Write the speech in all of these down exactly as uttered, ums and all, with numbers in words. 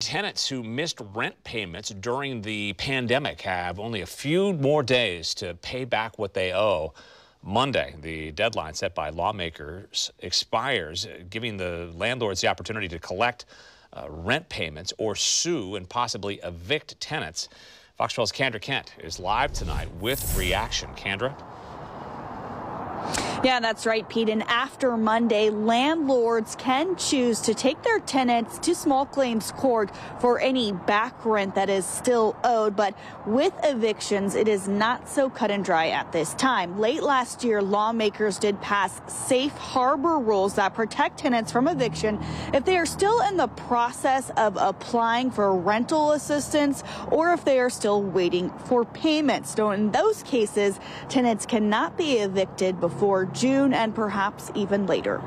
Tenants who missed rent payments during the pandemic have only a few more days to pay back what they owe. Monday, the deadline set by lawmakers expires, giving the landlords the opportunity to collect uh, rent payments or sue and possibly evict tenants. Fox twelve's Kendra Kent is live tonight with reaction. Kendra? Yeah, that's right, Pete. And after Monday, landlords can choose to take their tenants to small claims court for any back rent that is still owed. But with evictions, it is not so cut and dry at this time. Late last year, lawmakers did pass safe harbor rules that protect tenants from eviction if they are still in the process of applying for rental assistance or if they are still waiting for payments. So in those cases, tenants cannot be evicted before June and perhaps even later.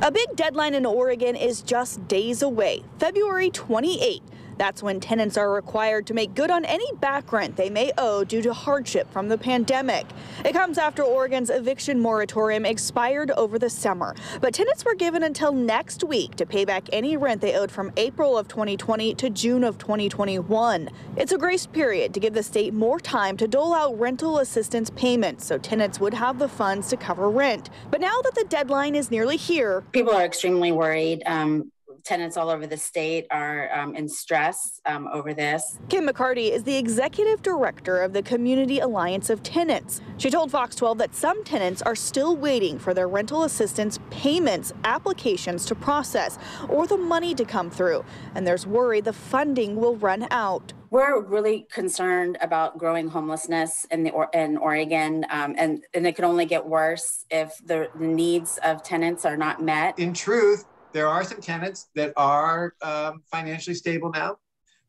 A big deadline in Oregon is just days away, February twenty-eighth. That's when tenants are required to make good on any back rent they may owe due to hardship from the pandemic. It comes after Oregon's eviction moratorium expired over the summer, but tenants were given until next week to pay back any rent they owed from April of twenty twenty to June of twenty twenty-one. It's a grace period to give the state more time to dole out rental assistance payments so tenants would have the funds to cover rent. But now that the deadline is nearly here, people are extremely worried. Um, Tenants all over the state are um, in stress um, over this. Kim McCarty is the executive director of the Community Alliance of Tenants. She told Fox twelve that some tenants are still waiting for their rental assistance payments applications to process or the money to come through. And there's worry the funding will run out. We're really concerned about growing homelessness in, the, in Oregon, um, and, and it can only get worse if the needs of tenants are not met. In truth, there are some tenants that are um, financially stable now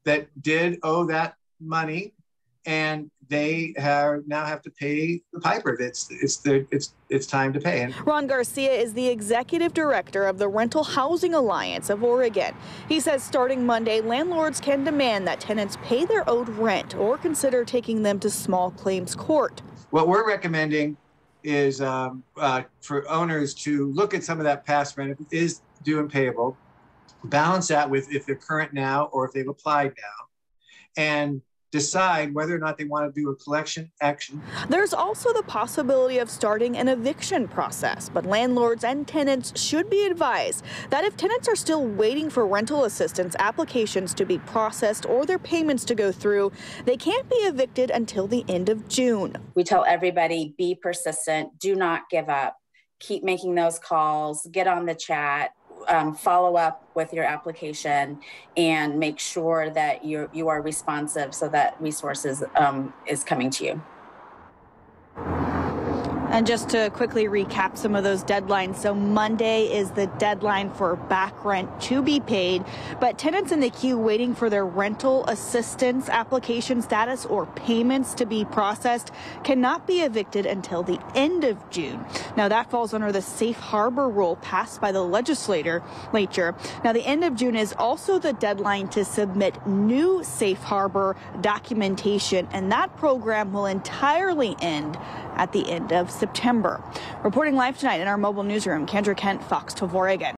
that did owe that money, and they have now have to pay the piper. It's it's the, it's it's time to pay. Ron Garcia is the executive director of the Rental Housing Alliance of Oregon. He says starting Monday, landlords can demand that tenants pay their owed rent or consider taking them to small claims court. What we're recommending is um, uh, for owners to look at some of that past rent. It is due and payable, balance that with if they're current now or if they've applied now, and decide whether or not they want to do a collection action. There's also the possibility of starting an eviction process, but landlords and tenants should be advised that if tenants are still waiting for rental assistance applications to be processed or their payments to go through, they can't be evicted until the end of June. We tell everybody, be persistent, do not give up, keep making those calls, get on the chat, Um, follow up with your application, and make sure that you you are responsive so that resources um, is coming to you. And just to quickly recap some of those deadlines. So Monday is the deadline for back rent to be paid, but tenants in the queue waiting for their rental assistance application status or payments to be processed cannot be evicted until the end of June. Now that falls under the safe harbor rule passed by the legislature. Now the end of June is also the deadline to submit new safe harbor documentation, and that program will entirely end at the end of September. Reporting live tonight in our mobile newsroom, Kendra Kent, Fox twelve Oregon.